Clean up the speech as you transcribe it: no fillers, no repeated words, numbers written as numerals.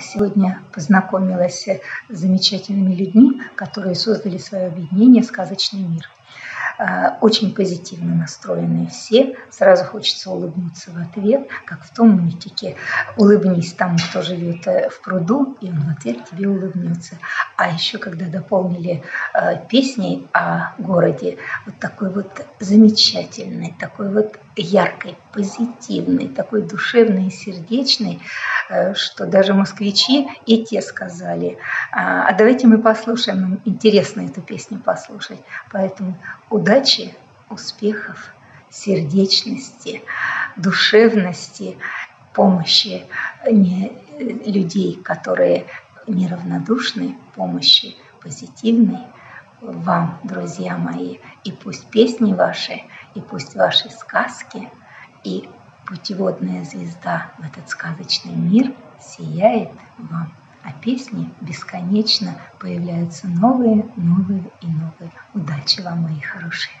Сегодня познакомилась с замечательными людьми, которые создали свое объединение «Сказочный мир». Очень позитивно настроенные все. Сразу хочется улыбнуться в ответ, как в том мультике. Улыбнись тому, кто живет в пруду, и он в ответ тебе улыбнется. А еще, когда дополнили песней о городе, вот такой вот замечательный, такой вот яркой, позитивной, такой душевной и сердечной, что даже москвичи и те сказали: а давайте мы послушаем, нам интересно эту песню послушать. Поэтому удачи, успехов, сердечности, душевности, помощи людей, которые неравнодушны, помощи позитивной вам, друзья мои. И пусть песни ваши, и пусть ваши сказки, и путеводная звезда в этот сказочный мир сияет вам. А песни бесконечно появляются новые, новые и новые. Удачи вам, мои хорошие!